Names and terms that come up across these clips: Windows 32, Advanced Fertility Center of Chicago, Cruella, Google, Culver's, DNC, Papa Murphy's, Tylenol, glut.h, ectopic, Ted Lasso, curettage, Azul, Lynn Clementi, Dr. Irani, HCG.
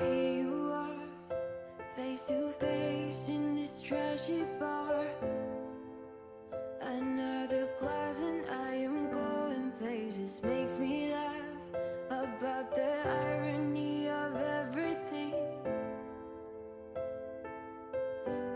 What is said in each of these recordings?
Now here you are, face to face in this trashy bar. Another glass and I am going places. Makes me laugh about the irony of everything.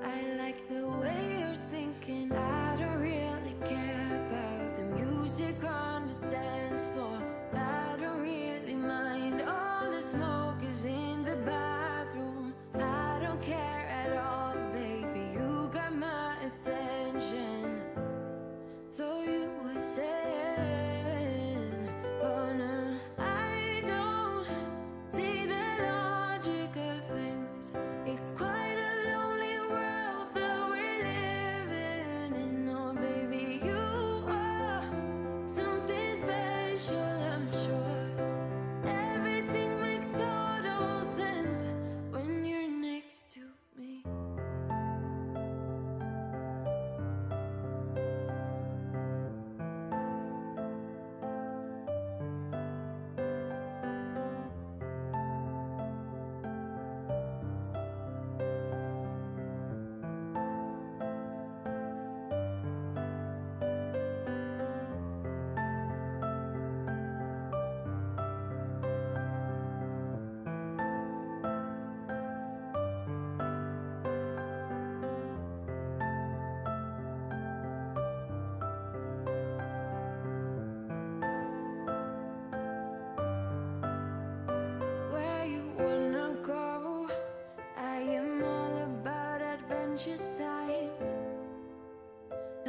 I like the way you're thinking. I don't really care about the music on the dance floor. I don't really mind. All the smoke is in the bathroom. I don't care at all, baby. You got my attention. So you were saying, oh no, I don't see the logic of things. It's quite a lonely world that we're living in. Oh baby, you are something special, I'm sure. Everything makes total sense when you're next to me. Times.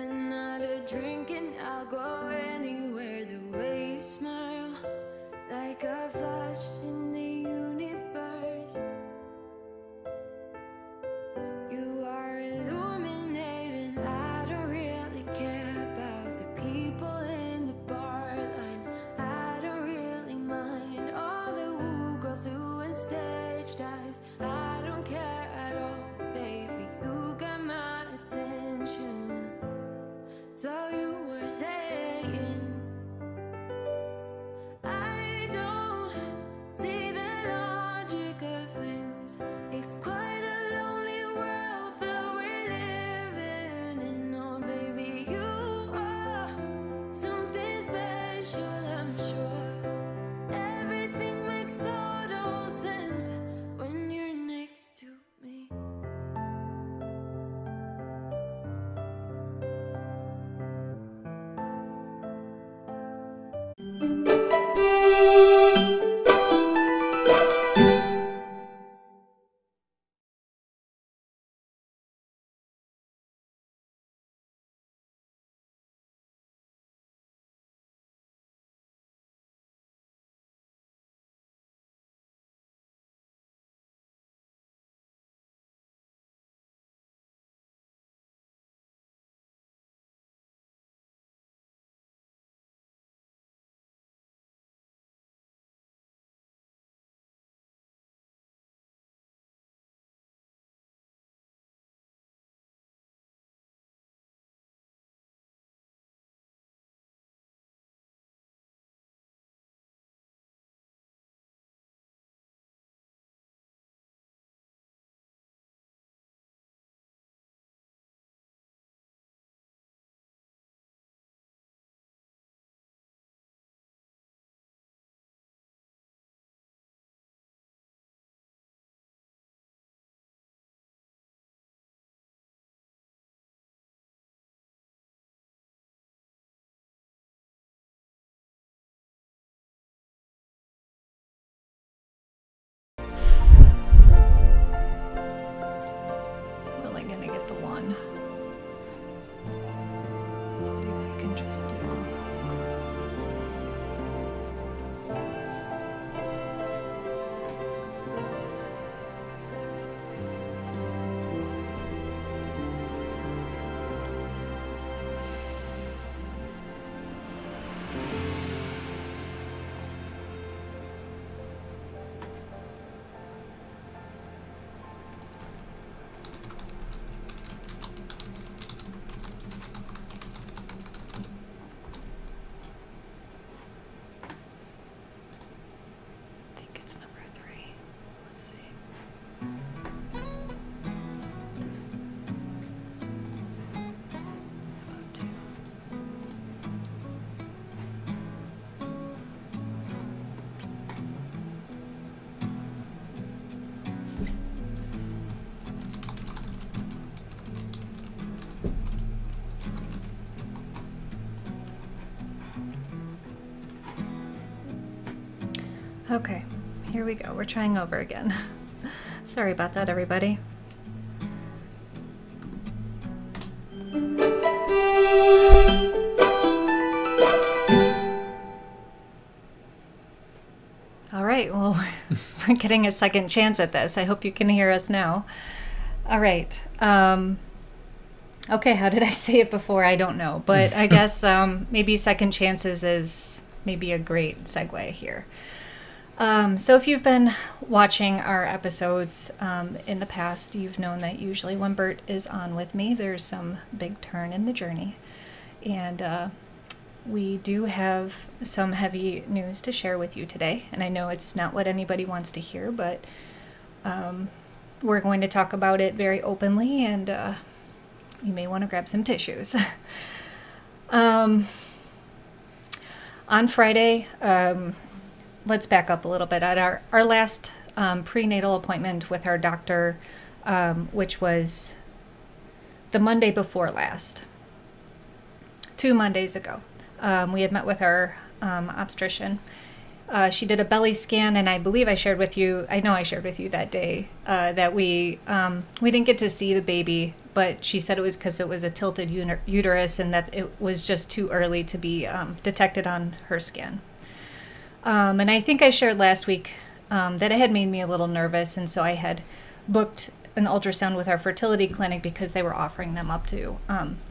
Another drink and I'll go anywhere. The way you smile, like a flash in the universe. You are illuminating. I don't really care about the people in the bar line. I don't really mind all the who goes to and stage dives. I don't care at all, baby. So you were saying, I don't see the logic of things. It's quite a lonely world that we're living in. Oh baby, you are something special, I'm sure. Everything makes total sense when you're next to me. Okay, here we go. We're trying over again. Sorry about that, everybody. All right, well, we're getting a second chance at this. I hope you can hear us now. All right. Okay, how did I say it before? I don't know, but I guess maybe second chances is maybe a great segue here. So if you've been watching our episodes in the past, you've known that usually when Bert is on with me, there's some big turn in the journey. And we do have some heavy news to share with you today. And I know it's not what anybody wants to hear, but we're going to talk about it very openly, and you may want to grab some tissues. On Friday, let's back up a little bit. At our last prenatal appointment with our doctor, which was the Monday before last, 2 Mondays ago, we had met with our obstetrician. She did a belly scan, and I believe I shared with you, I know I shared with you that day, that we didn't get to see the baby, but she said it was because it was a tilted uterus and that it was just too early to be detected on her scan. And I think I shared last week that it had made me a little nervous, and so I had booked an ultrasound with our fertility clinic because they were offering them up to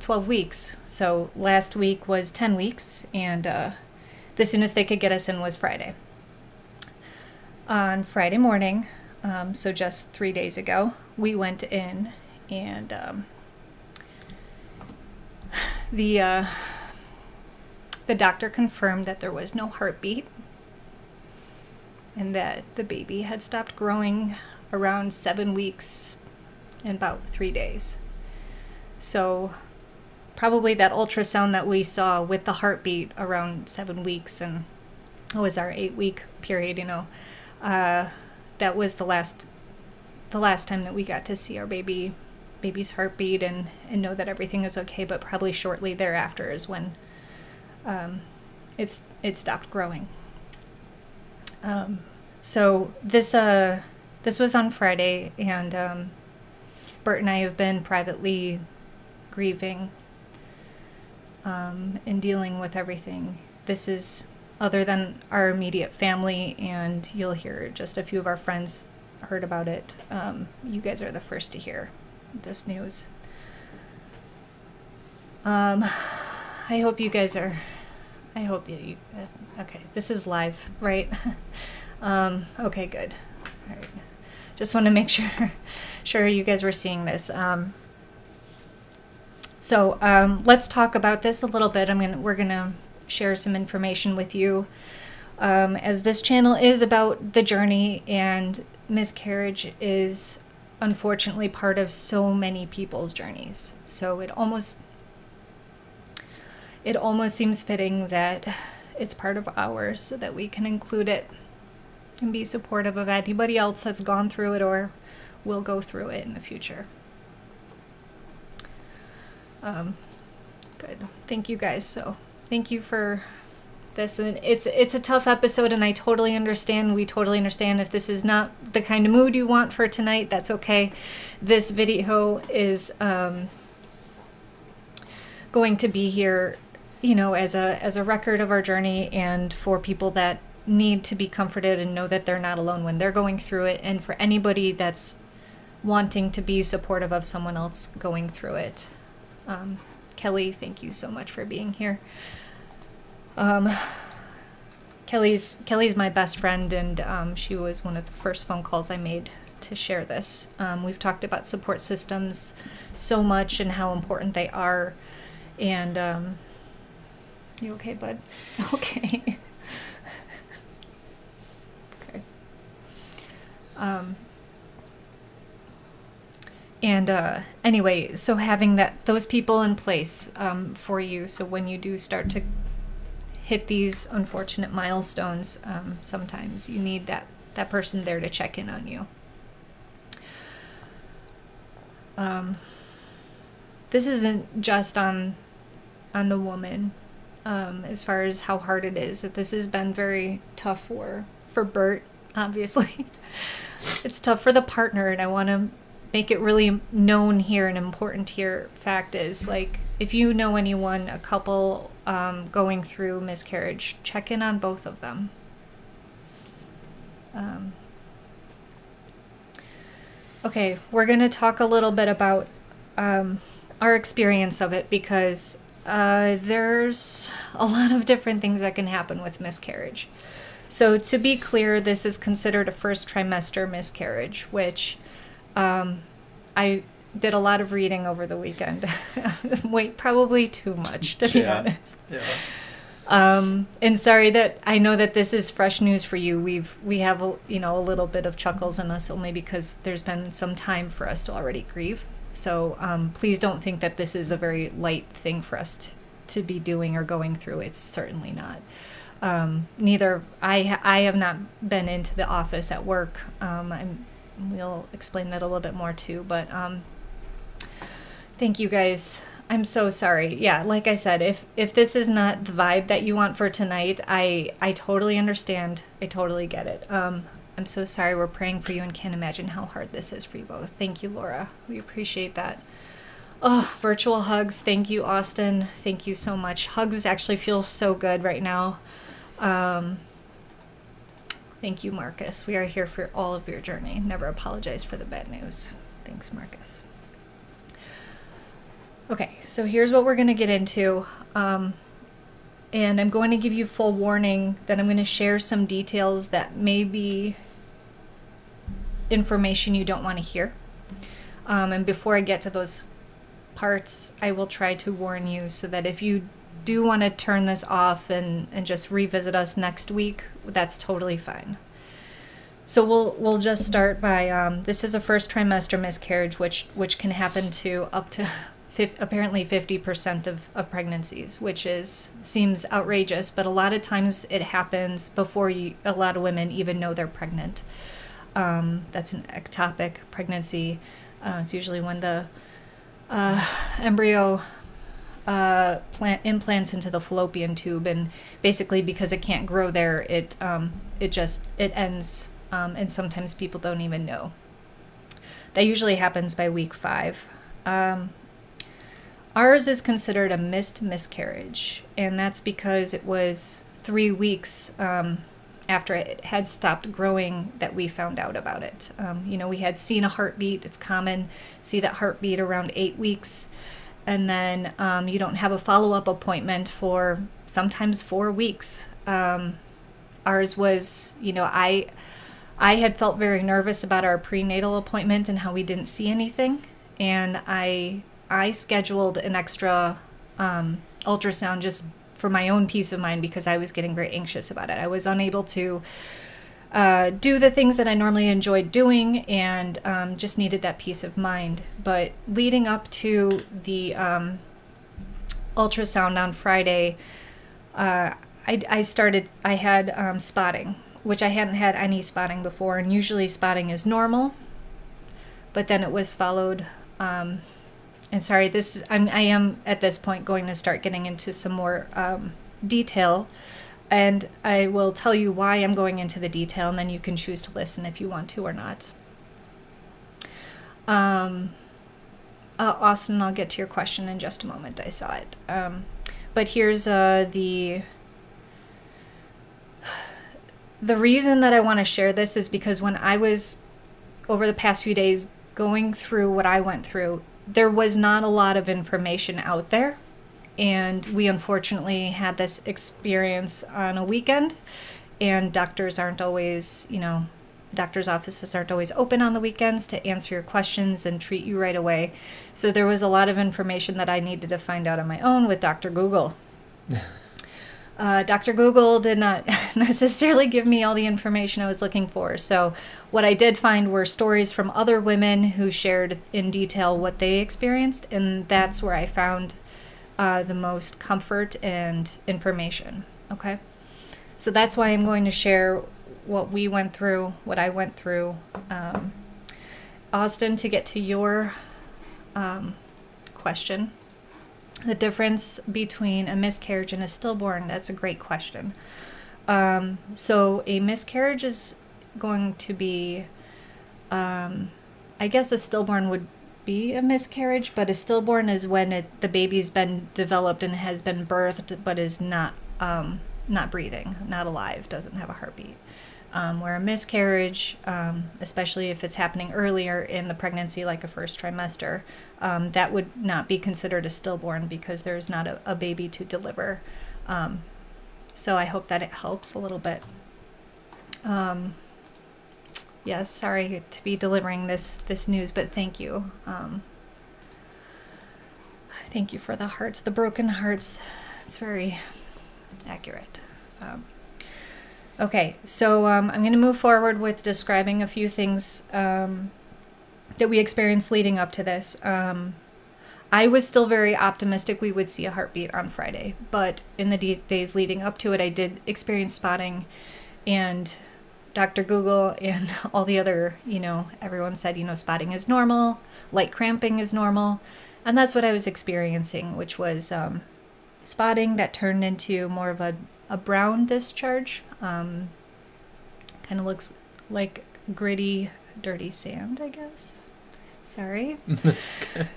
12 weeks. So last week was 10 weeks, and the soonest they could get us in was Friday. On Friday morning, so just 3 days ago, we went in, and the doctor confirmed that there was no heartbeat and that the baby had stopped growing around 7 weeks and about 3 days. So probably that ultrasound that we saw with the heartbeat around 7 weeks, and it was our 8-week period, you know, that was the last time that we got to see our baby's heartbeat and know that everything is okay, but probably shortly thereafter is when it stopped growing. So this was on Friday, and Bert and I have been privately grieving and dealing with everything. This is other than our immediate family, and you'll hear just a few of our friends heard about it. You guys are the first to hear this news. I hope you guys are... I hope that you... Okay, this is live, right? Okay, good. All right. Just want to make sure you guys were seeing this. So let's talk about this a little bit. We're gonna share some information with you, as this channel is about the journey, and miscarriage is unfortunately part of so many people's journeys. So it almost seems fitting that it's part of ours so that we can include it and be supportive of anybody else that's gone through it or will go through it in the future. Good. Thank you guys. So thank you for this. And it's a tough episode, and I totally understand. We totally understand if this is not the kind of mood you want for tonight. That's okay. This video is going to be here, you know, as a record of our journey, and for people that need to be comforted and know that they're not alone when they're going through it, and for anybody that's wanting to be supportive of someone else going through it. Kelly, thank you so much for being here. Kelly's my best friend, and she was one of the first phone calls I made to share this. We've talked about support systems so much and how important they are, and you okay, bud? Okay. Okay. And anyway, so having those people in place for you, so when you do start to hit these unfortunate milestones, sometimes you need that person there to check in on you. This isn't just on the woman, as far as how hard it is. This has been very tough for for Bert, obviously. It's tough for the partner, and I want to make it really known here and important here. Fact is, like, if you know anyone, a couple going through miscarriage, check in on both of them. Okay, we're going to talk a little bit about our experience of it, because there's a lot of different things that can happen with miscarriage. So to be clear, this is considered a first trimester miscarriage, which I did a lot of reading over the weekend. Wait, probably too much, to be honest. Yeah. And sorry that I know that this is fresh news for you. We have a, you know, a little bit of chuckles in us only because there's been some time for us to already grieve. So please don't think that this is a very light thing for us to be doing or going through. It's certainly not. Neither I have not been into the office at work. We'll explain that a little bit more too. But thank you guys. I'm so sorry. Yeah, like I said, if this is not the vibe that you want for tonight, I totally understand. I totally get it. I'm so sorry. We're praying for you and can't imagine how hard this is for you both. Thank you, Laura. We appreciate that. Oh, virtual hugs. Thank you, Austin. Thank you so much. Hugs actually feel so good right now. Thank you, Marcus. We are here for all of your journey. Never apologize for the bad news. Thanks, Marcus. Okay, so here's what we're going to get into, and I'm going to give you full warning that I'm going to share some details that may be information you don't want to hear. And before I get to those parts, I will try to warn you so that if you do want to turn this off and just revisit us next week, that's totally fine. So we'll just start by, this is a first trimester miscarriage, which can happen to up to... apparently 50% of pregnancies, which seems outrageous, but a lot of times it happens before a lot of women even know they're pregnant. That's an ectopic pregnancy. It's usually when the embryo implants into the fallopian tube, and basically because it can't grow there, it ends, and sometimes people don't even know. That usually happens by week 5. Ours is considered a missed miscarriage, and that's because it was 3 weeks after it had stopped growing that we found out about it. You know, we had seen a heartbeat. It's common, see that heartbeat around 8 weeks, and then you don't have a follow-up appointment for sometimes 4 weeks. Ours was, you know, I had felt very nervous about our prenatal appointment and how we didn't see anything, and I scheduled an extra ultrasound just for my own peace of mind because I was getting very anxious about it. I was unable to do the things that I normally enjoyed doing, and just needed that peace of mind. But leading up to the ultrasound on Friday, I had spotting, which I hadn't had any spotting before, and usually spotting is normal, but then it was followed... and sorry, I am at this point going to start getting into some more detail, and I will tell you why I'm going into the detail, and then you can choose to listen if you want to or not. Austin, I'll get to your question in just a moment. I saw it. But here's the reason that I want to share this is because when I was, over the past few days, going through what I went through, there was not a lot of information out there, and we unfortunately had this experience on a weekend, and doctors' offices aren't always open on the weekends to answer your questions and treat you right away. So there was a lot of information that I needed to find out on my own with Dr. Google. Dr. Google did not necessarily give me all the information I was looking for. So what I did find were stories from other women who shared in detail what they experienced, and that's where I found the most comfort and information. Okay, so that's why I'm going to share what we went through, what I went through. Austin, to get to your question, the difference between a miscarriage and a stillborn, that's a great question. So a miscarriage is going to be, I guess a stillborn would be a miscarriage, but a stillborn is when the baby's been developed and has been birthed, but is not breathing, not alive, doesn't have a heartbeat. Where a miscarriage, especially if it's happening earlier in the pregnancy, like a first trimester, that would not be considered a stillborn because there's not a baby to deliver. So I hope that it helps a little bit. Yes, sorry to be delivering this news, but thank you. Thank you for the hearts, the broken hearts. It's very accurate. Okay, so I'm going to move forward with describing a few things that we experienced leading up to this. I was still very optimistic we would see a heartbeat on Friday, but in the days leading up to it, I did experience spotting, and Dr. Google and all the other, everyone said, spotting is normal, light cramping is normal, and that's what I was experiencing, which was spotting that turned into more of a brown discharge. Kind of looks like gritty, dirty sand, I guess. Sorry. That's okay.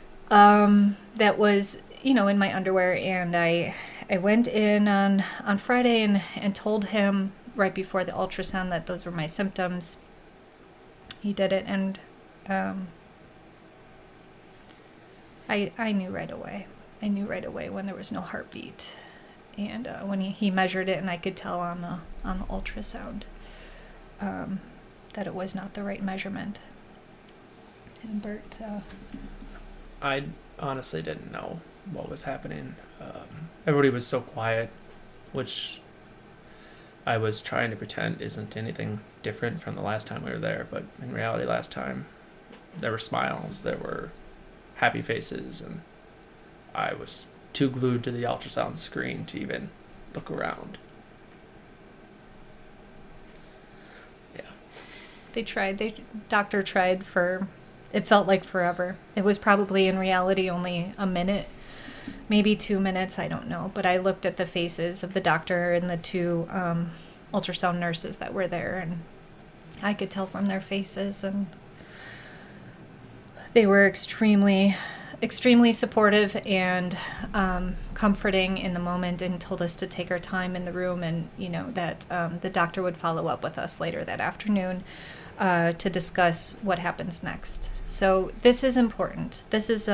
That was, in my underwear, and I went in on Friday and told him right before the ultrasound that those were my symptoms. He did it, and I knew right away. I knew right away when there was no heartbeat. And when he measured it, and I could tell on the ultrasound that it was not the right measurement. And Bert, I honestly didn't know what was happening. Everybody was so quiet, which I was trying to pretend isn't anything different from the last time we were there. But in reality, last time there were smiles, there were happy faces, and I was too glued to the ultrasound screen to even look around. Yeah. Doctor tried for, it felt like forever. It was probably in reality only a minute, maybe 2 minutes, I don't know. But I looked at the faces of the doctor and the two ultrasound nurses that were there, and I could tell from their faces, and they were extremely supportive and comforting in the moment, and told us to take our time in the room, and that the doctor would follow up with us later that afternoon to discuss what happens next. So this is important. This is,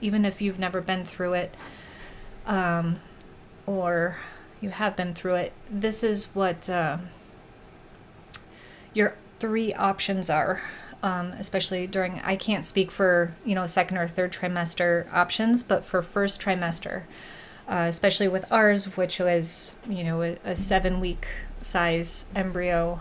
even if you've never been through it, or you have been through it, this is what your three options are. Especially during, I can't speak for, second or third trimester options, but for first trimester, especially with ours, which was, a 7-week size embryo,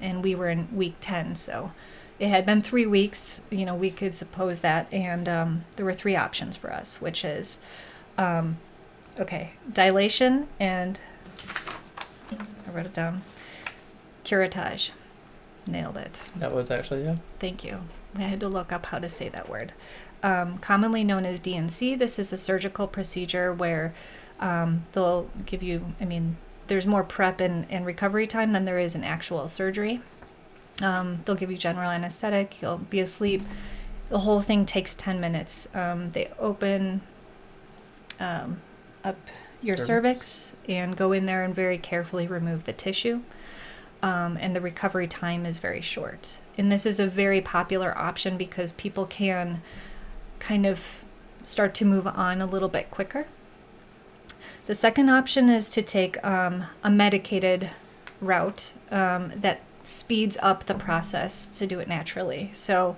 and we were in week 10, so it had been 3 weeks, we could suppose that, and there were three options for us, which is, okay, dilation, and I wrote it down, curettage. Nailed it. That was actually, yeah. Thank you. I had to look up how to say that word. Commonly known as DNC, this is a surgical procedure where they'll give you, there's more prep and recovery time than there is in actual surgery. They'll give you general anesthetic, you'll be asleep. The whole thing takes 10 minutes. They open up your cervix and go in there and very carefully remove the tissue. And the recovery time is very short. And this is a very popular option because people can kind of start to move on a little bit quicker. The second option is to take a medicated route that speeds up the process to do it naturally. So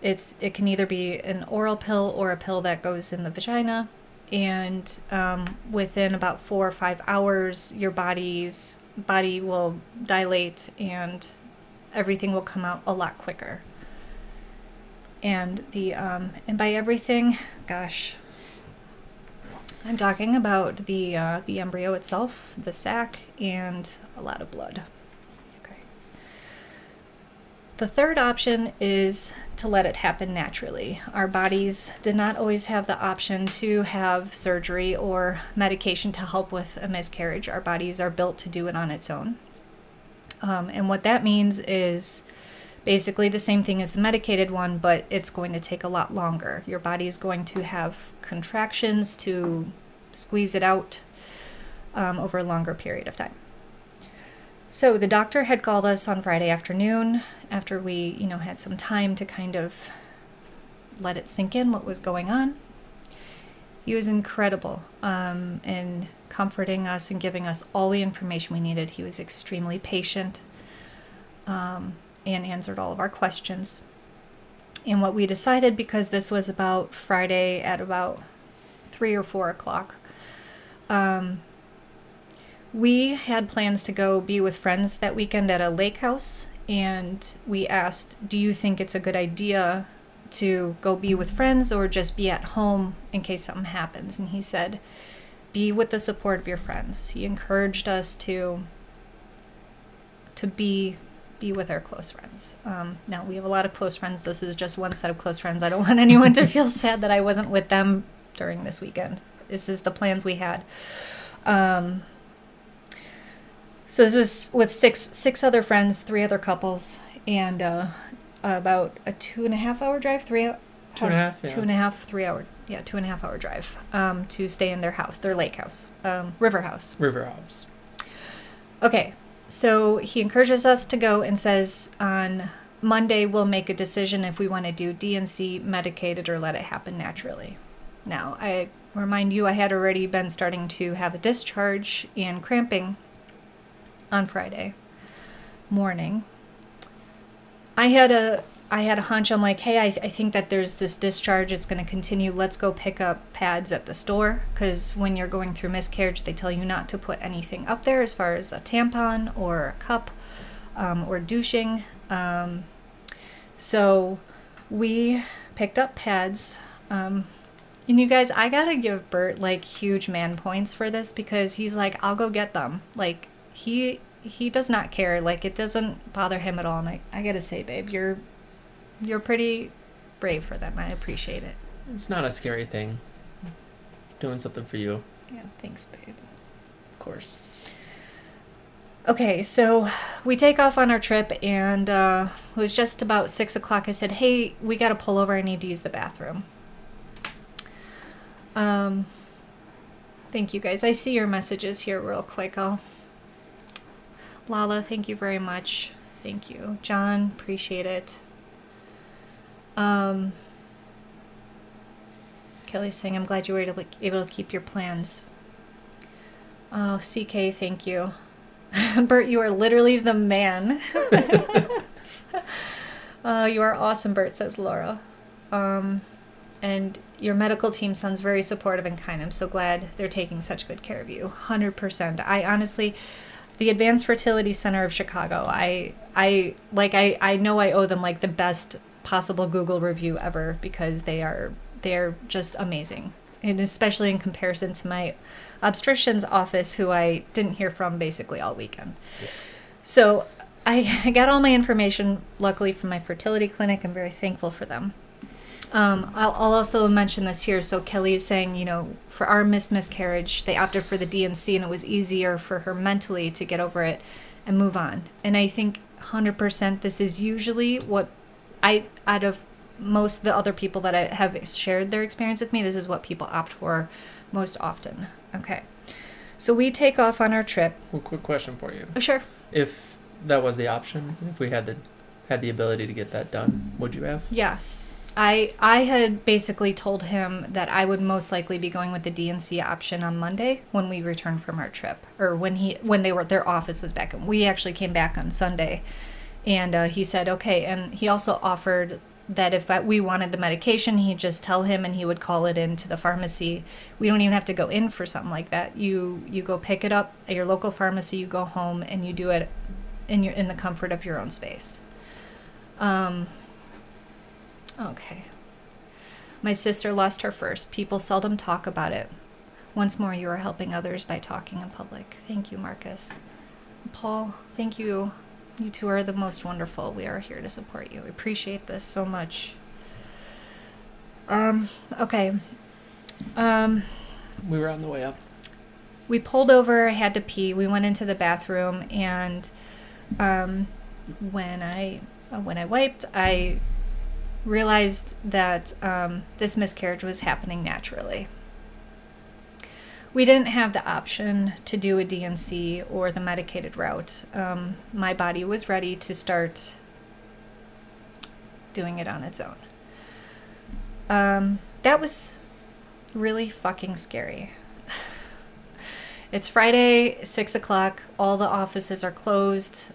it can either be an oral pill or a pill that goes in the vagina. And within about 4 or 5 hours, your body will dilate and everything will come out a lot quicker. And the and by everything, gosh, I'm talking about the embryo itself, the sac, and a lot of blood. Okay. The third option is to let it happen naturally. Our bodies did not always have the option to have surgery or medication to help with a miscarriage. Our bodies are built to do it on its own. And what that means is basically the same thing as the medicated one, but it's going to take a lot longer. Your body is going to have contractions to squeeze it out over a longer period of time. So the doctor had called us on Friday afternoon after we, had some time to kind of let it sink in what was going on. He was incredible in comforting us and giving us all the information we needed. He was extremely patient and answered all of our questions. And what we decided, because this was about Friday at about 3 or 4 o'clock, we had plans to go be with friends that weekend at a lake house. And we asked, do you think it's a good idea to go be with friends or just be at home in case something happens? And he said, be with the support of your friends. He encouraged us to be with our close friends. Now, we have a lot of close friends. This is just one set of close friends. I don't want anyone to feel sad that I wasn't with them during this weekend. This is the plans we had. So this was with six other friends, 3 other couples, and about a 2.5 hour drive, 3 hour, 2.5, 3 hour, yeah, 2.5 hour drive to stay in their house, their lake house, river house. River house. Okay, so he encourages us to go and says on Monday we'll make a decision if we want to do DNC, medicated, or let it happen naturally. Now, I remind you, I had already been starting to have a discharge and cramping on Friday morning. I had a hunch. I'm like, hey, I think that there's this discharge. It's going to continue. Let's go pick up pads at the store, because when you're going through miscarriage, they tell you not to put anything up there as far as a tampon or a cup or douching. So we picked up pads. And you guys, I got to give Bert like huge man points for this, because he's like, I'll go get them. Like, he does not care. Like, it doesn't bother him at all. And I gotta say, babe, you're pretty brave for them. I appreciate it. It's not a scary thing, doing something for you. Yeah, thanks, babe. Of course. Okay, so we take off on our trip, and it was just about 6 o'clock. I said, hey, we gotta pull over. I need to use the bathroom. Thank you guys. I see your messages here real quick. Lala, thank you very much. Thank you. John, appreciate it. Kelly's saying, I'm glad you were able to keep your plans. Oh, CK, thank you. Bert, you are literally the man. Oh, you are awesome, Bert, says Laura. And your medical team sounds very supportive and kind. I'm so glad they're taking such good care of you. 100%. I honestly... The Advanced Fertility Center of Chicago, I know I owe them like the best possible Google review ever, because they're just amazing. And especially in comparison to my obstetrician's office, who I didn't hear from basically all weekend. Yeah. So I got all my information, luckily, from my fertility clinic. I'm very thankful for them. I'll also mention this here. So Kelly is saying, for our miscarriage, they opted for the DNC, and it was easier for her mentally to get over it and move on. And I think 100% this is usually what I, out of most of the other people that I have shared their experience with me, this is what people opt for most often. Okay. So we take off on our trip. Well, quick question for you. Oh, sure. If that was the option, if we had the ability to get that done, would you have? Yes. I had basically told him that I would most likely be going with the DNC option on Monday when we returned from our trip, or when their office was back. And we actually came back on Sunday, and he said okay. And he also offered that if we wanted the medication, he'd just tell him and he would call it into the pharmacy. We don't even have to go in for something like that. You go pick it up at your local pharmacy. You go home and you do it in the comfort of your own space. Okay. My sister lost her first. People seldom talk about it. Once more, you are helping others by talking in public. Thank you, Marcus. Paul, thank you You two are the most wonderful. We are here to support you. We appreciate this so much. Okay. We were on the way up. We pulled over. I had to pee. We went into the bathroom, and when I wiped, I realized that this miscarriage was happening naturally. We didn't have the option to do a DNC or the medicated route. My body was ready to start doing it on its own. That was really fucking scary. It's Friday, 6 o'clock. All the offices are closed.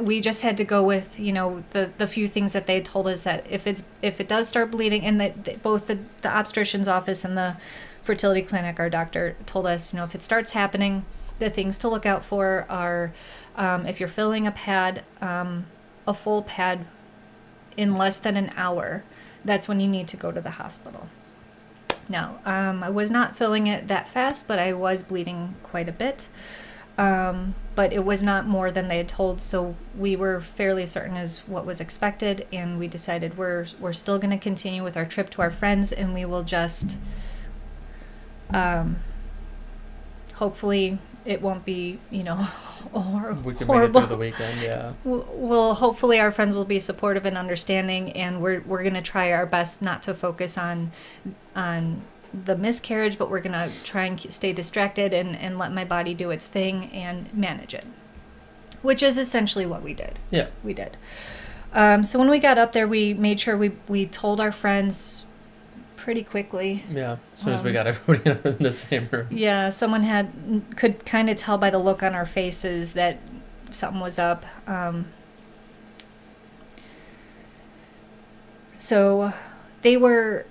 We just had to go with, you know, the few things that they told us, that if it does start bleeding, and that both the obstetrician's office and the fertility clinic, our doctor told us, you know, if it starts happening, the things to look out for are, if you're filling a pad, a full pad, in less than an hour, that's when you need to go to the hospital. Now, I was not filling it that fast, but I was bleeding quite a bit. But it was not more than they had told, so we were fairly certain is what was expected, and we decided we're still going to continue with our trip to our friends, and we will just hopefully it won't be, you know, or we can horrible. Make it through the weekend, yeah. Well, hopefully our friends will be supportive and understanding, and we're going to try our best not to focus on the miscarriage, but we're going to try and stay distracted and let my body do its thing and manage it, which is essentially what we did. Yeah. We did. So when we got up there, we made sure we told our friends pretty quickly. Yeah. As soon as we got everybody in the same room. Yeah. Someone could kind of tell by the look on our faces that something was up. So they were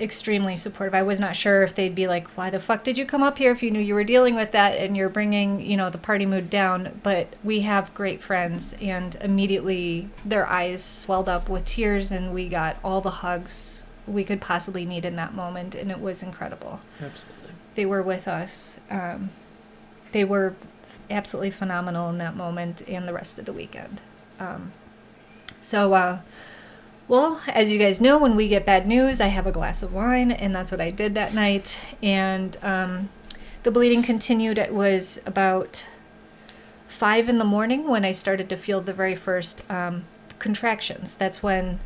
extremely supportive. I was not sure if they'd be like, why the fuck did you come up here if you knew you were dealing with that and you're bringing, you know, the party mood down, but we have great friends, and immediately their eyes swelled up with tears, and we got all the hugs we could possibly need in that moment, and it was incredible. Absolutely. They were with us. They were absolutely phenomenal in that moment and the rest of the weekend. Well, as you guys know, when we get bad news, I have a glass of wine, and that's what I did that night. And the bleeding continued. It was about 5 in the morning when I started to feel the very first contractions. That's when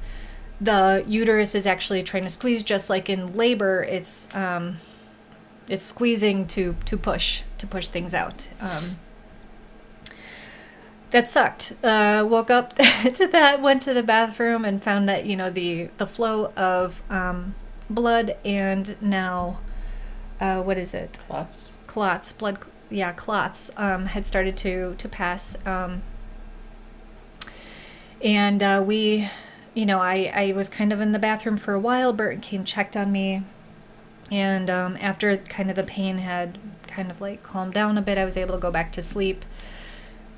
the uterus is actually trying to squeeze, just like in labor. It's squeezing to push things out. That sucked. Woke up to that, went to the bathroom, and found that, you know, the flow of blood and now, what is it? Clots. Clots. Blood. Yeah, clots had started to pass. We, you know, I was kind of in the bathroom for a while. Bert came, checked on me, and after kind of the pain had kind of like calmed down a bit, I was able to go back to sleep.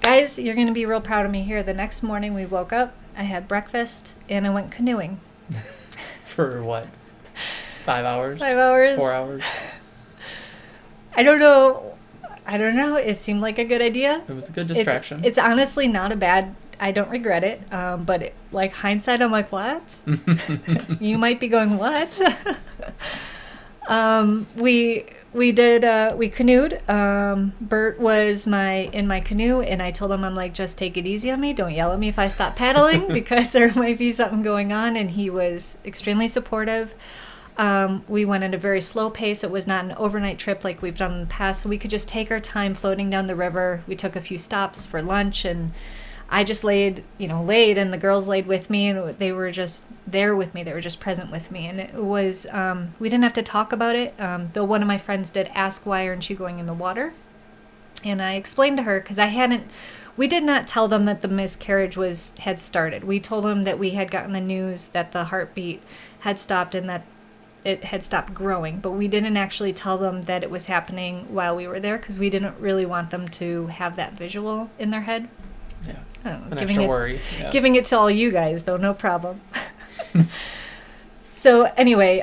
Guys, you're going to be real proud of me here. The next morning we woke up, I had breakfast, and I went canoeing. For what? 5 hours? 5 hours? 4 hours? I don't know. It seemed like a good idea. It was a good distraction. It's honestly not a bad, I don't regret it. But it, like hindsight, I'm like, what? You might be going, what? We did, we canoed. Bert was in my canoe, and I told him, I'm like, just take it easy on me. Don't yell at me if I stop paddling, because there might be something going on. And he was extremely supportive. We went at a very slow pace. It was not an overnight trip like we've done in the past. So we could just take our time floating down the river. We took a few stops for lunch, and I just laid, and the girls laid with me, and they were just there with me. They were just present with me. And it was, we didn't have to talk about it, though one of my friends did ask, why aren't you going in the water? And I explained to her, because we did not tell them that the miscarriage had started. We told them that we had gotten the news that the heartbeat had stopped and that it had stopped growing, but we didn't actually tell them that it was happening while we were there, because we didn't really want them to have that visual in their head. Yeah. Giving it to all you guys, though, no problem. So anyway,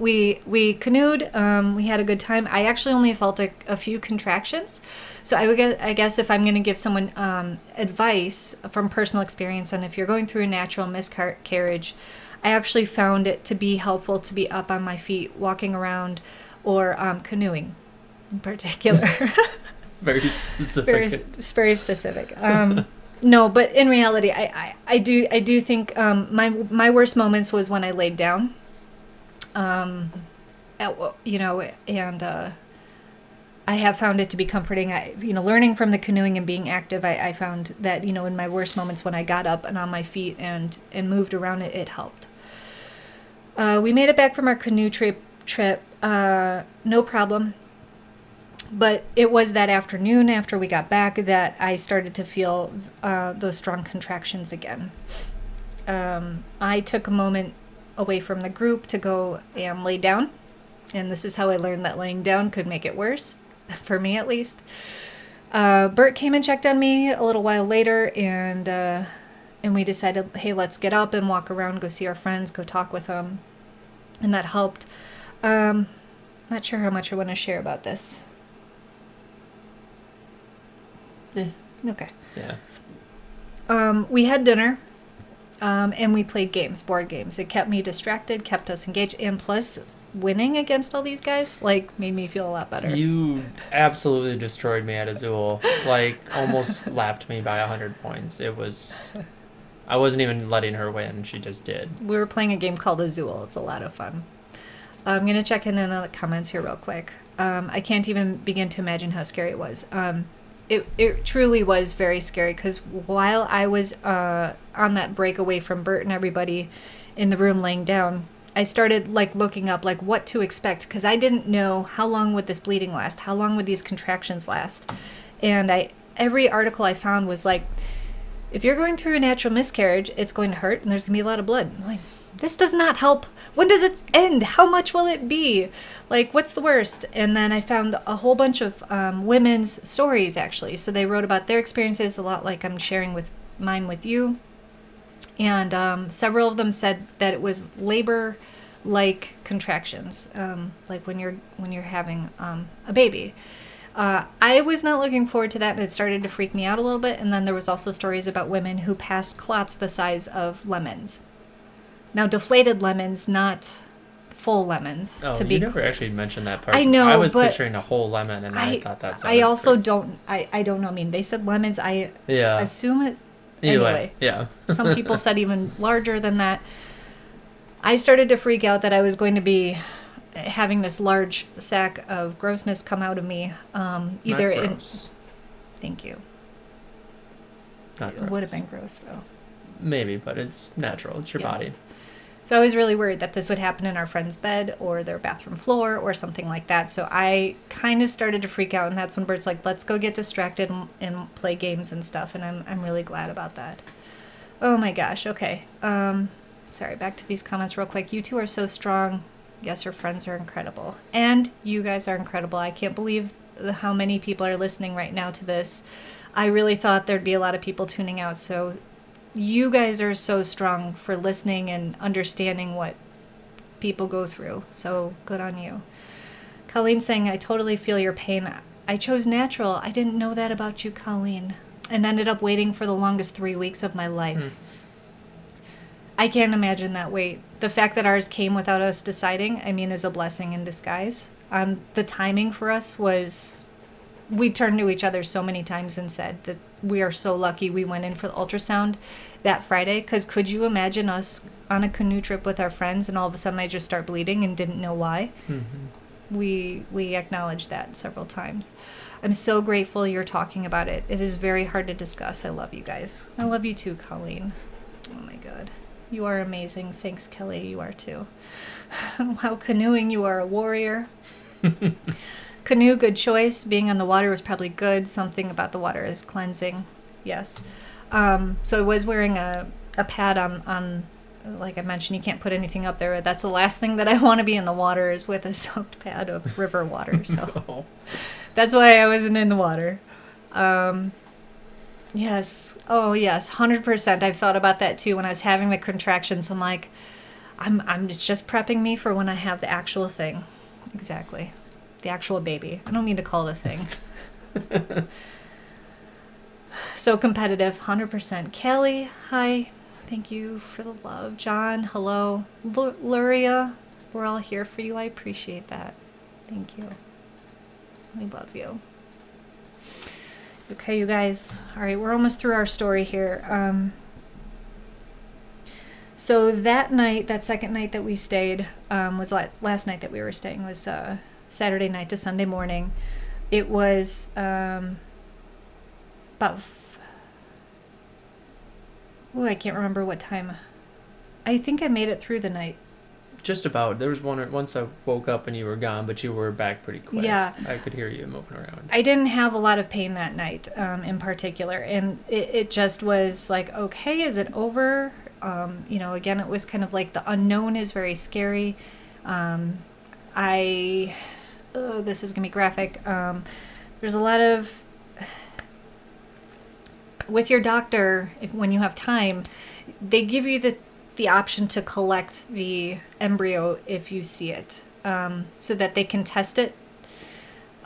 we canoed. We had a good time. I actually only felt a few contractions. So I guess if I'm going to give someone advice from personal experience on if you're going through a natural miscarriage, I actually found it to be helpful to be up on my feet, walking around, or canoeing in particular. Very specific. Very specific. No, but in reality, I do think my worst moments was when I laid down. I have found it to be comforting. Learning from the canoeing and being active, I found that, you know, in my worst moments when I got up and on my feet and moved around, it helped. We made it back from our canoe trip, no problem. But it was that afternoon after we got back that I started to feel those strong contractions again. I took a moment away from the group to go and lay down. And this is how I learned that laying down could make it worse, for me at least. Bert came and checked on me a little while later, and we decided, hey, let's get up and walk around, go see our friends, go talk with them. And that helped. Not sure how much I want to share about this. Okay. Yeah. We had dinner, and we played games, board games. It kept me distracted, kept us engaged, and plus winning against all these guys, like, made me feel a lot better. You absolutely destroyed me at Azul. Like, almost lapped me by 100 points. It was... I wasn't even letting her win. She just did. We were playing a game called Azul. It's a lot of fun. I'm going to check in on the comments here real quick. I can't even begin to imagine how scary it was. It truly was very scary, because while I was on that break away from Bert and everybody in the room laying down, I started looking up what to expect, because I didn't know how long would this bleeding last, how long would these contractions last. And every article I found was like, if you're going through a natural miscarriage, it's going to hurt and there's going to be a lot of blood. I'm like, this does not help. When does it end? How much will it be? Like, what's the worst? And then I found a whole bunch of women's stories, actually. So they wrote about their experiences, a lot like I'm sharing with mine with you. And several of them said that it was labor-like contractions, like when you're having a baby. I was not looking forward to that, and it started to freak me out a little bit. And then there was also stories about women who passed clots the size of lemons. Now, deflated lemons, not full lemons. Oh, to be you never clear. Actually mentioned that part. I know, I was picturing a whole lemon, and I thought that sounded crazy. I don't know. I mean, they said lemons. I assume it. Anyway, yeah. Some people said even larger than that. I started to freak out that I was going to be having this large sack of grossness come out of me. Either not gross. Thank you. Not gross. It would have been gross, though. Maybe, but it's natural. It's your body. So I was really worried that this would happen in our friend's bed or their bathroom floor or something like that. So I kind of started to freak out, and that's when Bert's like, let's go get distracted and play games and stuff, and I'm really glad about that. Oh my gosh, okay. Sorry, back to these comments real quick. You two are so strong. Yes, your friends are incredible. And you guys are incredible. I can't believe how many people are listening right now to this. I really thought there'd be a lot of people tuning out, so... You guys are so strong for listening and understanding what people go through. So good on you. Colleen saying, I totally feel your pain. I chose natural. I didn't know that about you, Colleen. And ended up waiting for the longest 3 weeks of my life. I can't imagine that wait. The fact that ours came without us deciding, I mean, is a blessing in disguise. The timing for us was... We turned to each other so many times and said that we are so lucky we went in for the ultrasound that Friday, because could you imagine us on a canoe trip with our friends and all of a sudden I just start bleeding and didn't know why? We acknowledged that several times. I'm so grateful you're talking about it. It is very hard to discuss. I love you guys. I love you too, Colleen. Oh my God. You are amazing. Thanks, Kelly. You are too. Wow, canoeing, you are a warrior. Canoe, good choice. Being on the water was probably good. Something about the water is cleansing. Yes. So I was wearing a pad on, like I mentioned, you can't put anything up there. That's the last thing that I want to be in the water is with a soaked pad of river water. So no. That's why I wasn't in the water. Yes. Oh, yes. 100%. I've thought about that, too, when I was having the contractions. I'm like... It's just prepping me for when I have the actual thing. Exactly. The actual baby. I don't mean to call it a thing. So competitive, 100%. Kelly, hi. Thank you for the love. John, hello. Luria, we're all here for you. I appreciate that. Thank you. We love you. Okay, you guys. All right, we're almost through our story here. So that night, that second night that we stayed, was last night that we were staying, was Saturday night to Sunday morning. It was about... Oh, I can't remember what time. I think I made it through the night. Just about. There was one once I woke up and you were gone, but you were back pretty quick. Yeah, I could hear you moving around. I didn't have a lot of pain that night, in particular, and it just was like, okay, is it over? You know, again, it was kind of like the unknown is very scary. This is gonna be graphic. There's a lot of with your doctor, when you have time, they give you the option to collect the embryo if you see it, so that they can test it.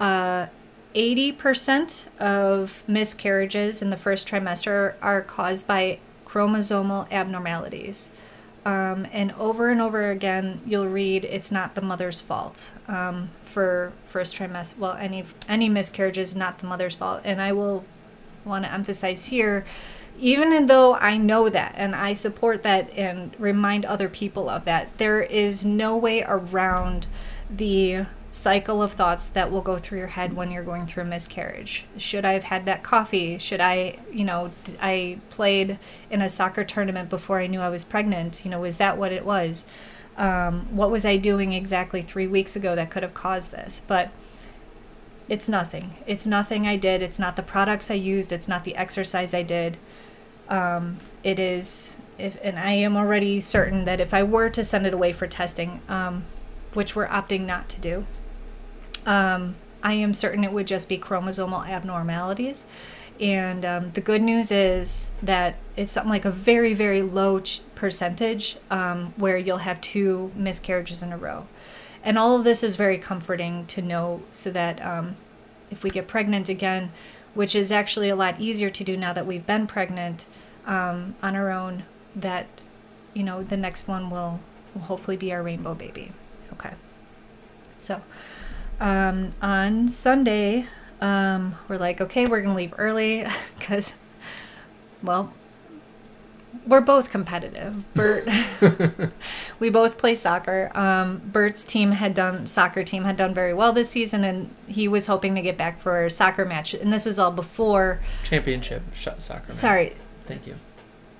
80% of miscarriages in the first trimester are caused by chromosomal abnormalities. And over again, you'll read it's not the mother's fault for first trimester. Well, any miscarriage is not the mother's fault. And I will want to emphasize here, even though I know that and I support that and remind other people of that, there is no way around the cycle of thoughts that will go through your head when you're going through a miscarriage. Should I have had that coffee? Should I, you know, I played in a soccer tournament before I knew I was pregnant. You know, is that what it was? What was I doing exactly 3 weeks ago that could have caused this? But it's nothing. It's nothing I did. It's not the products I used. It's not the exercise I did. It is, and I am already certain that if I were to send it away for testing, which we're opting not to do, I am certain it would just be chromosomal abnormalities. And the good news is that it's something like a very, very low percentage where you'll have two miscarriages in a row. And all of this is very comforting to know, so that if we get pregnant again, which is actually a lot easier to do now that we've been pregnant on our own, that, you know, the next one will hopefully be our rainbow baby. Okay. So on Sunday, we're like, okay, we're going to leave early because, well, we're both competitive. Bert, we both play soccer. Bert's soccer team had done very well this season, and he was hoping to get back for a soccer match. And this was all before championship soccer match. Sorry. Thank you.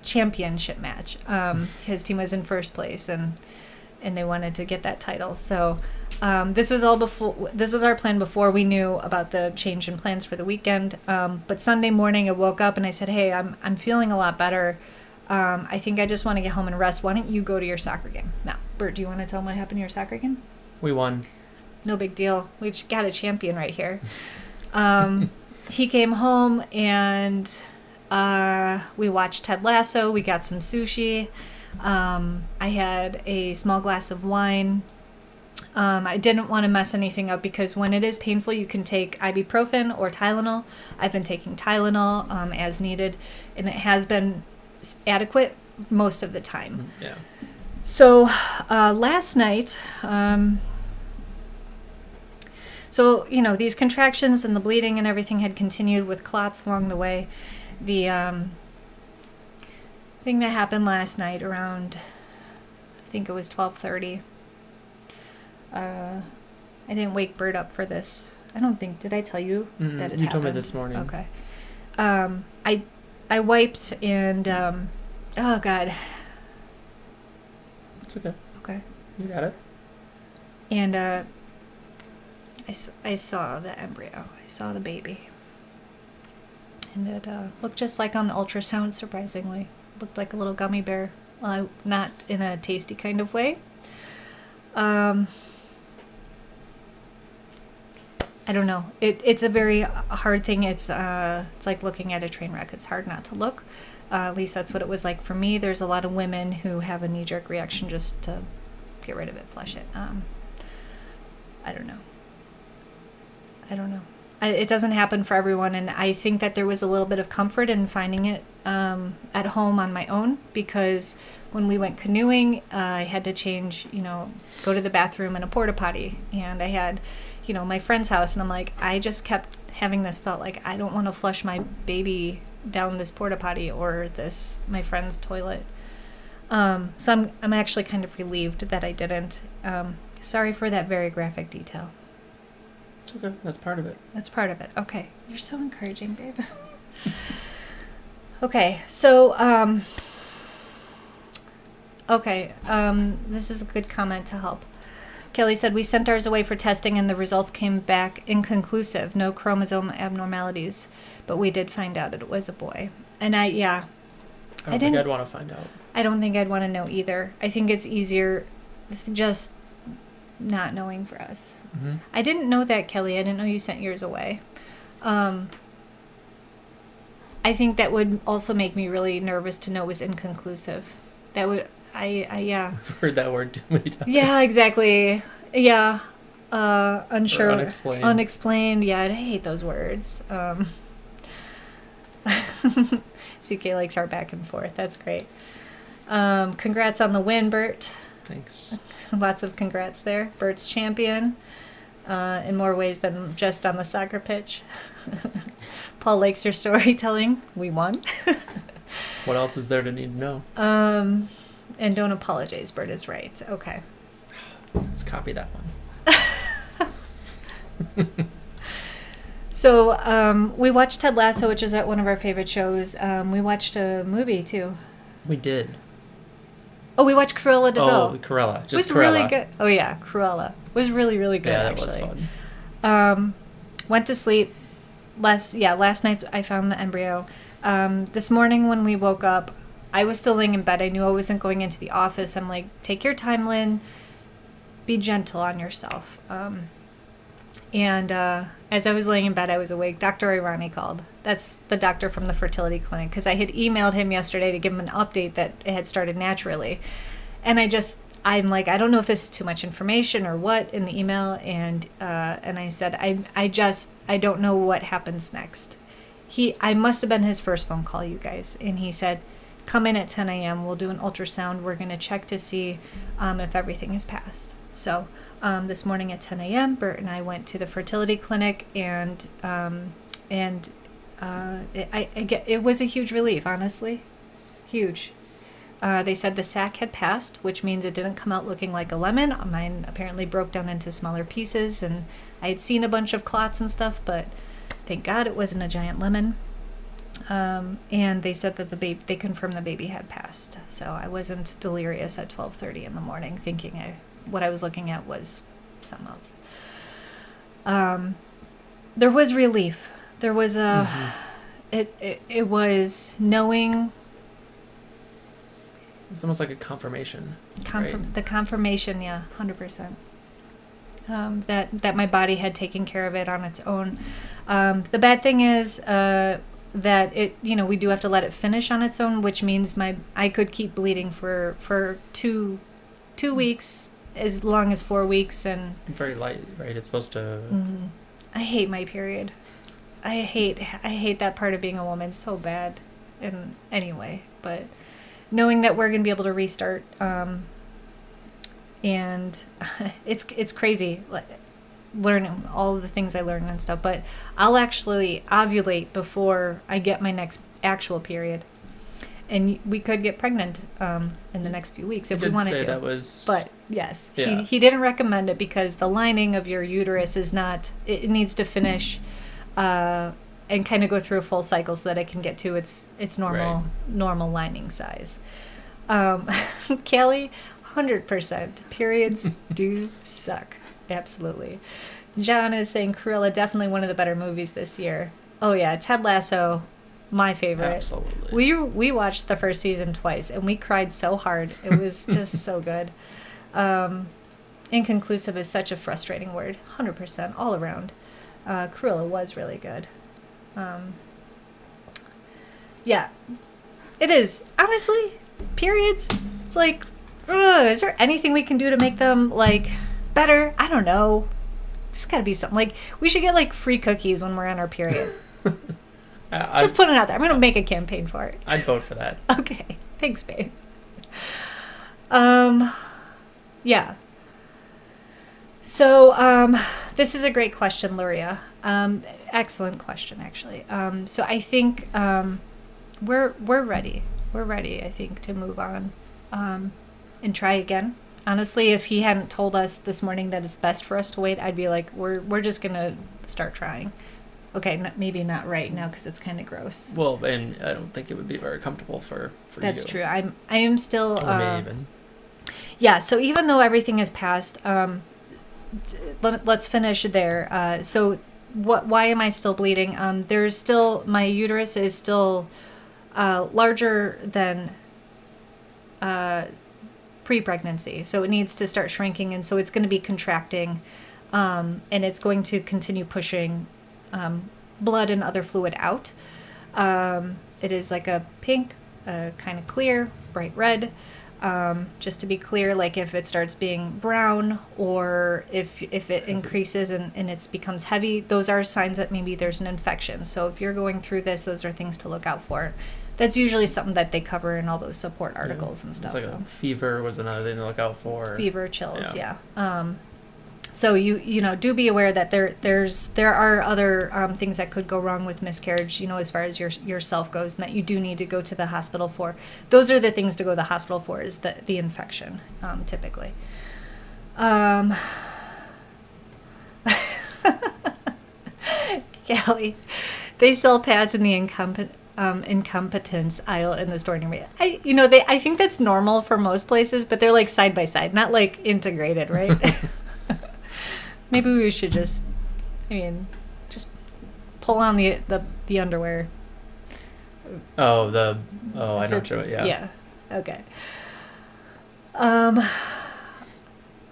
Championship match. His team was in first place, and they wanted to get that title. So this was all before. This was our plan before we knew about the change in plans for the weekend. But Sunday morning, I woke up and I said, "Hey, I'm feeling a lot better. I think I just want to get home and rest. Why don't you go to your soccer game?" Now, Bert, do you want to tell them what happened to your soccer game? We won. No big deal. We got a champion right here. He came home and we watched Ted Lasso. We got some sushi. I had a small glass of wine. I didn't want to mess anything up because when it is painful, you can take ibuprofen or Tylenol. I've been taking Tylenol as needed, and it has been adequate most of the time. Yeah. So last night, so, you know, these contractions and the bleeding and everything had continued with clots along the way. The thing that happened last night around, I think it was 12:30. I didn't wake Bert up for this. I don't think, did I tell you that it happened? You told me this morning. Okay. I wiped and, oh God. It's okay. Okay. You got it. And I saw the embryo. I saw the baby. And it looked just like on the ultrasound, surprisingly. It looked like a little gummy bear. Not in a tasty kind of way. I don't know. It's a very hard thing. It's like looking at a train wreck. It's hard not to look. At least that's what it was like for me. There's a lot of women who have a knee-jerk reaction just to get rid of it, flush it. I don't know. It doesn't happen for everyone, and I think that there was a little bit of comfort in finding it at home on my own, because when we went canoeing, I had to change, go to the bathroom in a porta potty, and I had, my friend's house, and I'm like, I just kept having this thought, like, I don't want to flush my baby down this porta potty or this my friend's toilet. So I'm actually kind of relieved that I didn't. Sorry for that very graphic detail. It's okay. That's part of it. That's part of it. Okay. You're so encouraging, babe. Okay. So, this is a good comment to help. Kelly said, we sent ours away for testing and the results came back inconclusive. No chromosome abnormalities, but we did find out it was a boy. And I don't think I'd want to find out. I don't think I'd want to know either. I think it's easier just not knowing for us. Mm-hmm. I didn't know that, Kelly. I didn't know you sent yours away. I think that would also make me really nervous to know it was inconclusive. That would... yeah. I've heard that word too many times. Yeah, exactly. Yeah. Unsure. Or unexplained. Unexplained. Yeah, I hate those words. CK likes our back and forth. That's great. Congrats on the win, Bert. Thanks. Lots of congrats there. Bert's champion in more ways than just on the soccer pitch. Paul likes your storytelling. We won. What else is there to need to know? And don't apologize. Bert is right. Okay. Let's copy that one. So we watched Ted Lasso, which is one of our favorite shows. We watched a movie, too. We did. Oh, we watched Cruella de Vil. Oh, Cruella. Just Cruella. It was really good. Oh, yeah. Cruella. It was really, really good, actually. Yeah, that was fun. Went to sleep. Last night I found the embryo. This morning when we woke up, I was still laying in bed. I knew I wasn't going into the office. I'm like, take your time, Lynn. Be gentle on yourself. As I was laying in bed, I was awake. Dr. Irani called. That's the doctor from the fertility clinic, because I had emailed him yesterday to give him an update that it had started naturally. And I'm like, I don't know if this is too much information or what in the email. And I said, I don't know what happens next. I must have been his first phone call, you guys. And he said, come in at 10 a.m. We'll do an ultrasound. We're going to check to see if everything has passed. So this morning at 10 a.m., Bert and I went to the fertility clinic, and it was a huge relief, honestly. Huge. They said the sac had passed, which means it didn't come out looking like a lemon. Mine apparently broke down into smaller pieces, and I had seen a bunch of clots and stuff, but thank God it wasn't a giant lemon. And they said that they confirmed the baby had passed. So I wasn't delirious at 12:30 in the morning thinking what I was looking at was something else. There was relief. There was it was knowing. It's almost like a confirmation. Right? The confirmation. Yeah. 100%. That my body had taken care of it on its own. The bad thing is, that we do have to let it finish on its own, which means I could keep bleeding for two weeks, as long as 4 weeks, and very light, right? It's supposed to. Mm-hmm. I hate my period. I hate that part of being a woman so bad. And anyway, but knowing that we're gonna be able to restart, and it's crazy. Learn all of the things I learned and stuff, but I'll actually ovulate before I get my next actual period, and we could get pregnant in the next few weeks if we wanted to. That was, but yes, yeah. He didn't recommend it because the lining of your uterus is not. It needs to finish, and kind of go through a full cycle so that it can get to its normal lining size. Kelly, 100%. Periods do suck. Absolutely. John is saying Cruella, definitely one of the better movies this year. Oh yeah, Ted Lasso, my favorite. Absolutely. We watched the first season twice and we cried so hard. It was just so good. Inconclusive is such a frustrating word. 100% all around. Cruella was really good. Yeah. It is. Honestly, periods, it's like, ugh, is there anything we can do to make them, like, better? I don't know. There's got to be something. Like, we should get, like, free cookies when we're on our period. Just putting it out there. I'm going to make a campaign for it. I'd vote for that. Okay. Thanks, babe. Yeah. So, this is a great question, Luria. Excellent question, actually. So I think, we're ready. We're ready, I think, to move on, and try again. Honestly, if he hadn't told us this morning that it's best for us to wait, I'd be like, we're just going to start trying. Okay, maybe not right now because it's kind of gross. Well, and I don't think it would be very comfortable for That's you. That's true. I am still... Or me even. Yeah, so even though everything has passed, let's finish there. So why am I still bleeding? There's still... My uterus is still larger than pre-pregnancy, so it needs to start shrinking, and so it's going to be contracting, and it's going to continue pushing... blood and other fluid out. It is like a pink, kind of clear, bright red. Just to be clear, like if it starts being brown or if it increases and it becomes heavy, those are signs that maybe there's an infection. So if you're going through this, those are things to look out for. That's usually something that they cover in all those support articles and stuff. It's like a fever was another thing to look out for. Fever, chills, yeah. So you know, do be aware that there are other things that could go wrong with miscarriage, you know, as far as yourself goes, and that you do need to go to the hospital for. Those are the things to go to the hospital for, is the infection, typically. Callie, they sell pads in the incompetence aisle in the store near. I think that's normal for most places, but they're like side by side, not like integrated, right? Maybe we should just pull on the underwear. I don't know. Yeah. Yeah. Okay.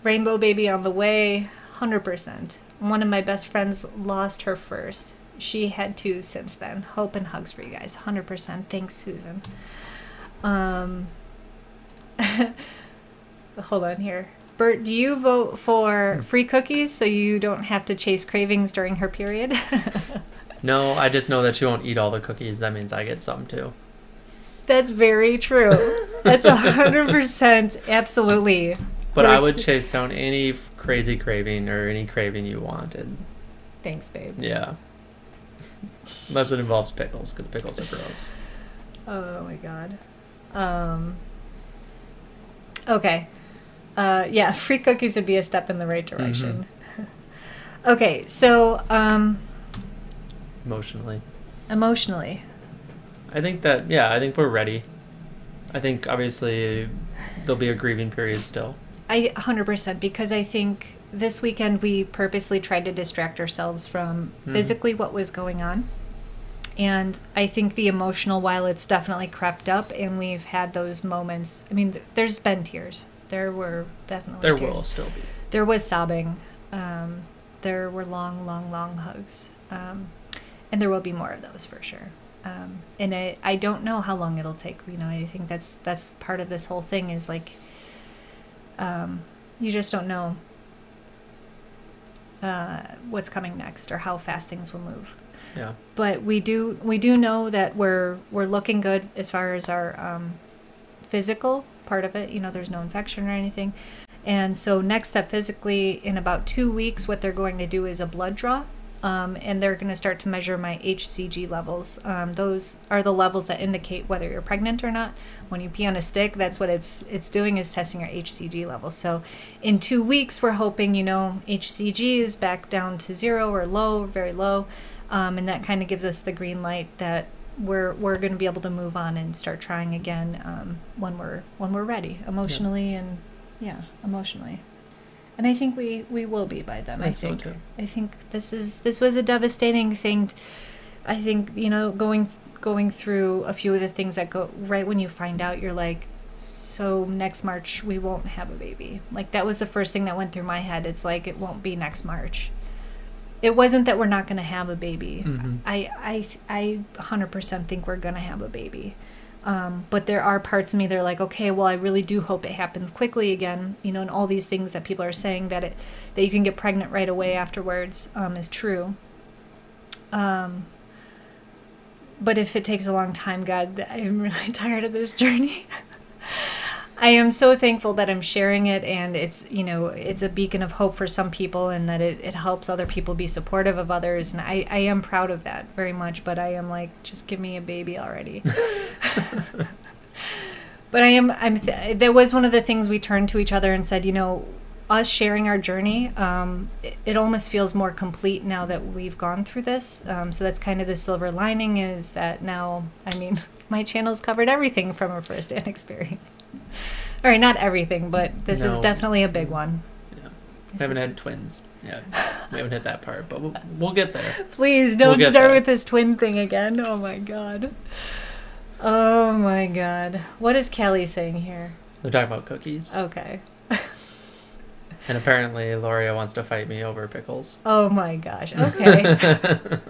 Rainbow baby on the way, 100%. One of my best friends lost her first. She had two since then. Hope and hugs for you guys, 100%. Thanks, Susan. Hold on here. Bert, do you vote for free cookies so you don't have to chase cravings during her period? No, I just know that she won't eat all the cookies. That means I get some too. That's very true. That's 100%. Absolutely. But I would chase down any crazy craving or any craving you wanted. Thanks, babe. Yeah. Unless it involves pickles, because pickles are gross. Oh, my God. Okay. Yeah, free cookies would be a step in the right direction. Mm-hmm. Okay, so emotionally, I think that I think we're ready. I think obviously there'll be a grieving period still. 100%, because I think this weekend we purposely tried to distract ourselves from physically what was going on, and I think the emotional, while it's definitely crept up, and we've had those moments. I mean, there's been tears. There were definitely tears. There will still be. There was sobbing. There were long, long, long hugs. And there will be more of those for sure. And I don't know how long it'll take. You know, I think that's part of this whole thing is like, you just don't know what's coming next or how fast things will move. Yeah. But we do know that we're looking good as far as our physical part of it. You know, there's no infection or anything, and so next step physically, in about 2 weeks, what they're going to do is a blood draw, and they're going to start to measure my HCG levels. Those are the levels that indicate whether you're pregnant or not. When you pee on a stick, that's what it's doing, is testing your HCG levels. So in 2 weeks, we're hoping, you know, HCG is back down to 0 or low, very low, and that kind of gives us the green light that we're going to be able to move on and start trying again when we're ready emotionally. And emotionally, and I think we will be by then. I think so too. I think this was a devastating thing. I think, you know, going through a few of the things that go right when you find out, you're like, so next March we won't have a baby. Like, that was the first thing that went through my head. It's like, it won't be next March. It wasn't that we're not going to have a baby. Mm-hmm. I 100% think we're going to have a baby. But there are parts of me that are like, okay, well, I really do hope it happens quickly again, you know, and all these things that people are saying that that you can get pregnant right away afterwards is true. But if it takes a long time, God, I'm really tired of this journey. I am so thankful that I'm sharing it, and it's, you know, it's a beacon of hope for some people, and that it helps other people be supportive of others. And I am proud of that very much, but I am like, just give me a baby already. But that was one of the things we turned to each other and said, you know, us sharing our journey, it almost feels more complete now that we've gone through this. So that's kind of the silver lining, is that now, I mean, my channel's covered everything from a first-hand experience. All right, not everything, but this is definitely a big one. Yeah. We haven't had twins. Yeah, we haven't hit that part, but we'll get there. Please don't start with this twin thing again. Oh, my God. Oh, my God. What is Kelly saying here? They're talking about cookies. Okay. And apparently Loria wants to fight me over pickles. Oh, my gosh. Okay.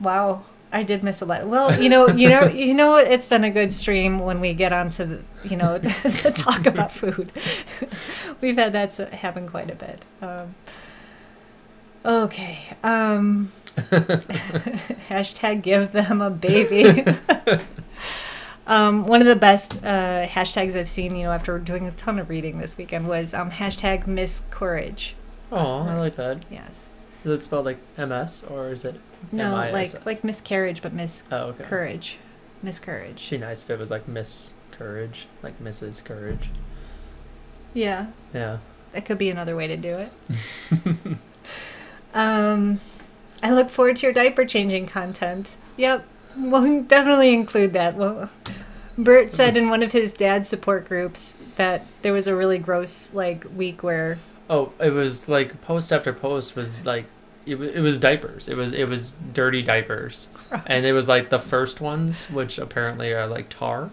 Wow. I did miss a lot. Well, you know, it's been a good stream when we get onto the, you know, the talk about food. We've had that happen quite a bit. Okay. Hashtag give them a baby. One of the best hashtags I've seen, you know, after doing a ton of reading this weekend was hashtag Miss Courage. Oh, I like that. Yes. Is it spelled like MS, or is it M-I-S-S? No, like miscarriage, but Miss Courage. Miss Courage. It'd be nice if it was like Miss Courage, like Mrs. Courage. Yeah. Yeah. That could be another way to do it. I look forward to your diaper changing content. Yep. We'll definitely include that. Well, Bert said in one of his dad's support groups that there was a really gross, like, week where... Oh, it was like post after post was like, it was diapers. It was dirty diapers. Gross. And it was like the first ones, which apparently are like tar.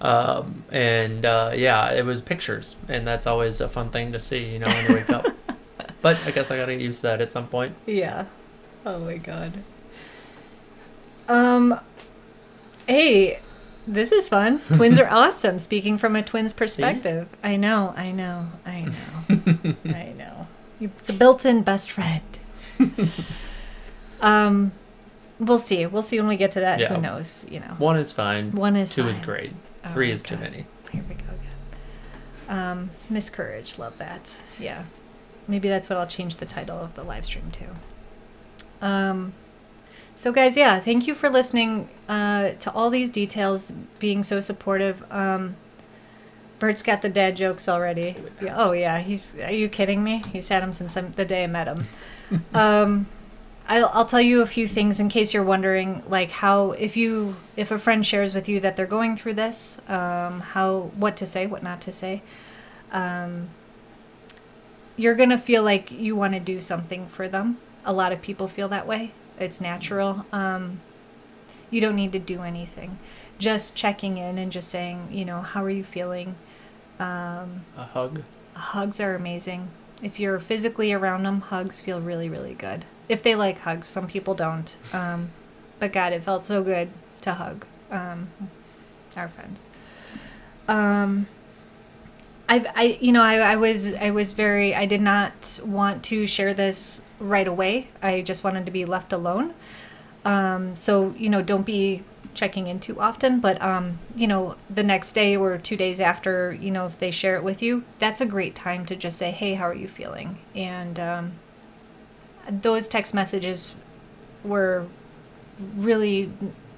Yeah, it was pictures. And that's always a fun thing to see, you know, when you wake up. But I guess I got to get used to that at some point. Yeah. Oh my God. Hey, this is fun. Twins are awesome. Speaking from a twin's perspective. See? I know. I know. It's a built-in best friend. We'll see. We'll see when we get to that. Yeah. Who knows? You know. One is fine. Two is great. Oh, three is too many. Here we go again. Miss Courage. Love that. Yeah. Maybe that's what I'll change the title of the live stream to. So guys, yeah, thank you for listening to all these details, being so supportive. Bert's got the dad jokes already. Yeah, oh yeah, are you kidding me? He's had them since the day I met him. I'll tell you a few things in case you're wondering, like how if a friend shares with you that they're going through this, what to say, what not to say. You're gonna feel like you want to do something for them. A lot of people feel that way. It's natural. You don't need to do anything. Just checking in and just saying, you know, how are you feeling? A hug. Hugs are amazing. If you're physically around them, hugs feel really, really good. If they like hugs, some people don't. But God, it felt so good to hug our friends. I did not want to share this right away. I just wanted to be left alone. So, you know, don't be checking in too often, but, you know, the next day or 2 days after, you know, if they share it with you, that's a great time to just say, hey, how are you feeling? And, those text messages were really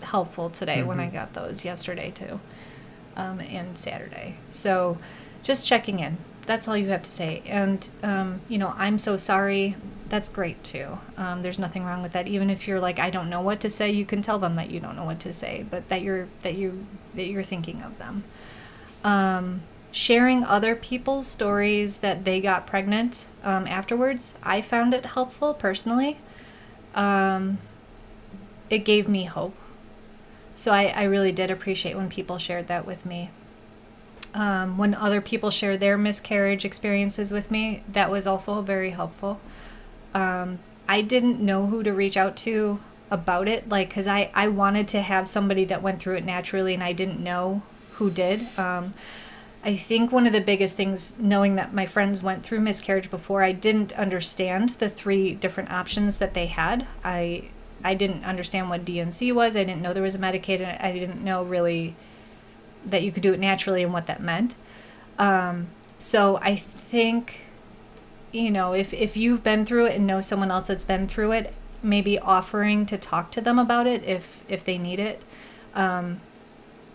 helpful today when I got those yesterday too, and Saturday. So, just checking in. That's all you have to say. And, you know, I'm so sorry. That's great, too. There's nothing wrong with that. Even if you're like, I don't know what to say, you can tell them that you don't know what to say, but that you're thinking of them. Sharing other people's stories that they got pregnant afterwards, I found it helpful personally. It gave me hope. So I really did appreciate when people shared that with me. When other people share their miscarriage experiences with me, that was also very helpful. I didn't know who to reach out to about it, like, because I wanted to have somebody that went through it naturally, and I didn't know who did. I think one of the biggest things, knowing that my friends went through miscarriage before, I didn't understand the three different options that they had. I didn't understand what DNC was. I didn't know there was a medicated. I didn't know really that you could do it naturally and what that meant. So I think, you know, if you've been through it and know someone else that's been through it, maybe offering to talk to them about it if they need it.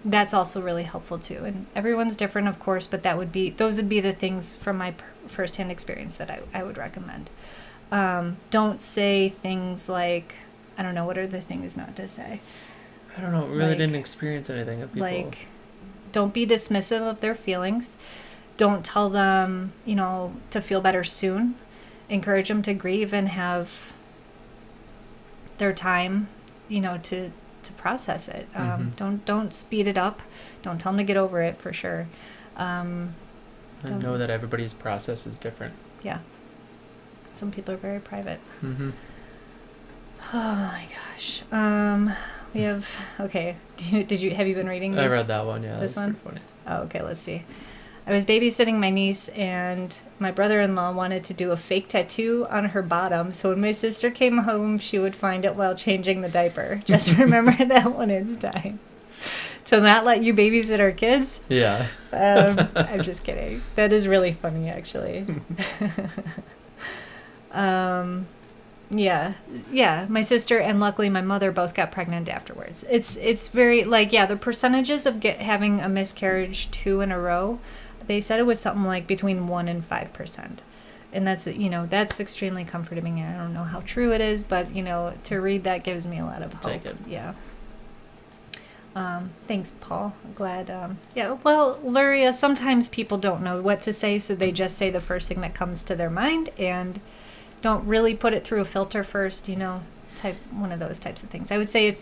That's also really helpful too. And everyone's different, of course, but that would be, those would be the things from my firsthand experience that I would recommend. Don't say things like, I don't know, what are the things not to say? I don't know. Really, like, didn't experience anything of people. Like, don't be dismissive of their feelings. Don't tell them, you know, to feel better soon. Encourage them to grieve and have their time, you know, to process it. Don't speed it up. Don't tell them to get over it, for sure. I know that everybody's process is different. Yeah. Some people are very private. Mm-hmm. Oh my gosh. We have, okay. Have you been reading this? I read that one, yeah. This one? Funny. Oh, okay, let's see. I was babysitting my niece, and my brother-in-law wanted to do a fake tattoo on her bottom, so when my sister came home, she would find it while changing the diaper. Just remember that when it's time. To not let you babysit our kids? Yeah. I'm just kidding. That is really funny, actually. Yeah, my sister and luckily my mother both got pregnant afterwards. It's very, like, yeah, the percentages of having a miscarriage 2 in a row, they said it was something like between 1 and 5%. And that's, you know, that's extremely comforting. I don't know how true it is, but, you know, to read that gives me a lot of hope. Take it. Yeah. Thanks, Paul. I'm glad. Yeah, well, Luria, sometimes people don't know what to say, so they just say the first thing that comes to their mind and don't really put it through a filter first, you know, type one of those types of things. I would say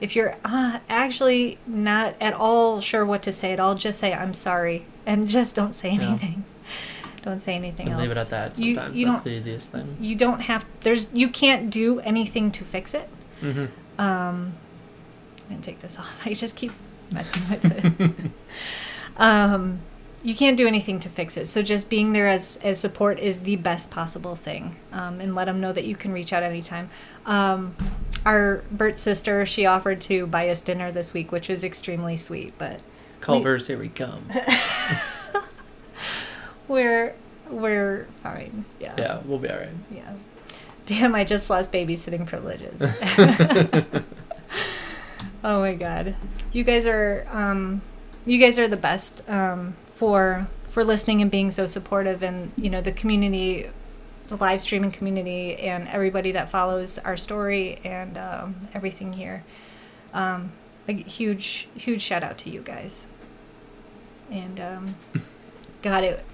if you're actually not at all sure what to say at all, just say, I'm sorry, and just don't say anything. Yeah. Don't say anything else. Leave it at that sometimes. That's the easiest thing. You don't have, you can't do anything to fix it. Mm-hmm. I'm going to take this off. I just keep messing with it. You can't do anything to fix it. So just being there as support is the best possible thing. And let them know that you can reach out anytime. Our Bert's sister, she offered to buy us dinner this week, which was extremely sweet. But Culver's, here we come. We're fine. Yeah. Yeah, we'll be all right. Yeah. Damn, I just lost babysitting privileges. Oh my God. You guys are the best. For listening and being so supportive, and, you know, the community, the live streaming community, and everybody that follows our story and everything here. A huge shout out to you guys. And got it.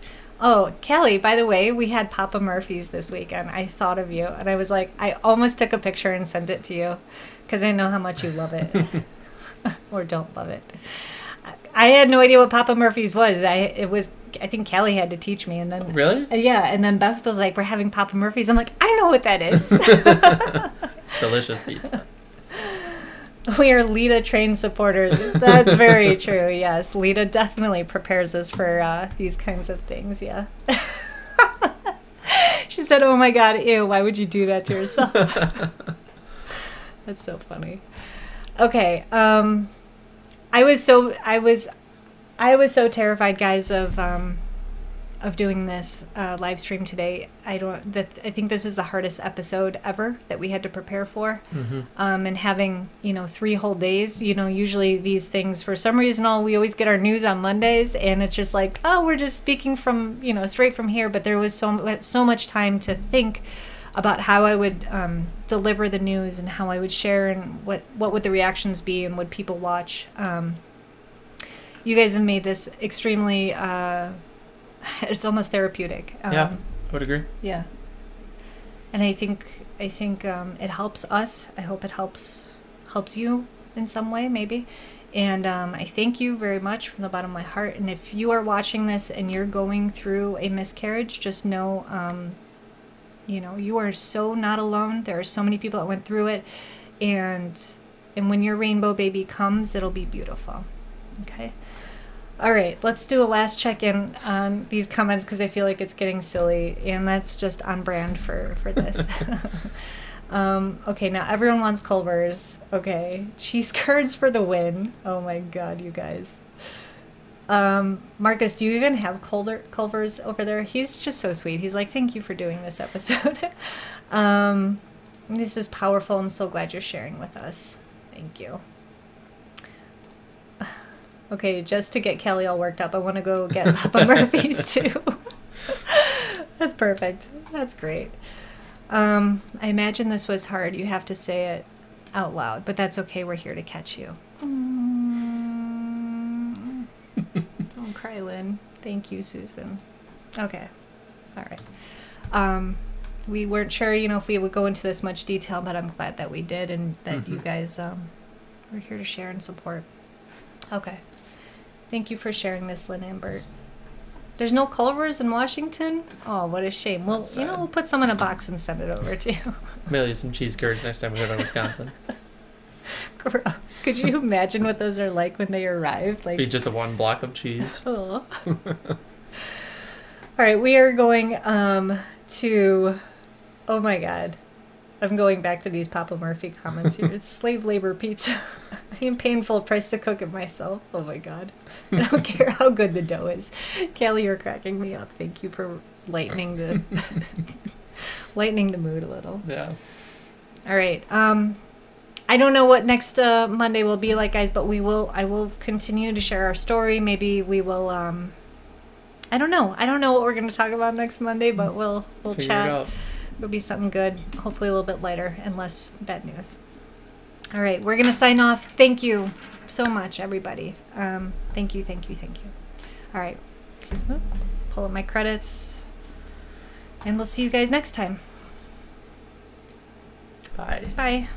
Oh, Kelly, by the way, we had Papa Murphy's this weekend. I thought of you, and I was like, I almost took a picture and sent it to you because I know how much you love it or don't love it. I had no idea what Papa Murphy's was. I think Kelly had to teach me, and then really, yeah, and then Beth was like, "We're having Papa Murphy's." I'm like, "I know what that is." It's delicious pizza. We are Lita trained supporters. That's very true. Yes, Lita definitely prepares us for these kinds of things. Yeah. She said, "Oh my God, ew! Why would you do that to yourself?" That's so funny. Okay. I was so terrified, guys, of doing this live stream today. I think this is the hardest episode ever that we had to prepare for. Mm-hmm. And having, you know, 3 whole days, you know, usually these things, for some reason, we always get our news on Mondays, and it's just like, oh, we're just speaking from, you know, straight from here. But there was so much time to think about how I would deliver the news and how I would share, and what would the reactions be, and would people watch. You guys have made this extremely, it's almost therapeutic. Yeah, I would agree. Yeah. And I think it helps us. I hope it helps you in some way, maybe. And I thank you very much from the bottom of my heart. And if you are watching this and you're going through a miscarriage, just know, you know, you are so not alone. There are so many people that went through it. And when your rainbow baby comes, it'll be beautiful. Okay. All right, let's do a last check-in on these comments because I feel like it's getting silly, and that's just on brand for this. Okay, now everyone wants Culver's. Okay, cheese curds for the win. Oh my God, you guys. Marcus, do you even have Culver's over there? He's just so sweet. He's like, thank you for doing this episode. This is powerful. I'm so glad you're sharing with us. Thank you. Okay, just to get Kelly all worked up, I want to go get Papa Murphy's too. That's perfect. That's great. I imagine this was hard. You have to say it out loud, but that's okay. We're here to catch you. Don't cry, Lynn. Thank you, Susan. Okay. All right. We weren't sure, you know, if we would go into this much detail, but I'm glad that we did and that you guys were here to share and support. Okay. Thank you for sharing this, Lynn Ambert. There's no Culver's in Washington? Oh, what a shame. Well, you know, we'll put some in a box and send it over to you. Maybe some cheese curds next time we go to Wisconsin. Gross. Could you imagine what those are like when they arrive? Like, be just a one block of cheese. Oh. All right, we are going to... Oh, my God. I'm going back to these Papa Murphy comments here. It's slave labor pizza. I am painful pressed to cook it myself. Oh, my God. I don't care how good the dough is. Kelly, you're cracking me up. Thank you for lightening the mood a little. Yeah. All right. I don't know what next Monday will be like, guys, but I will continue to share our story. Maybe we will... I don't know. I don't know what we're going to talk about next Monday, but we'll chat. It out. It'll be something good, hopefully a little bit lighter and less bad news. All right, we're going to sign off. Thank you so much, everybody. Thank you. All right, pull up my credits, and we'll see you guys next time. Bye. Bye.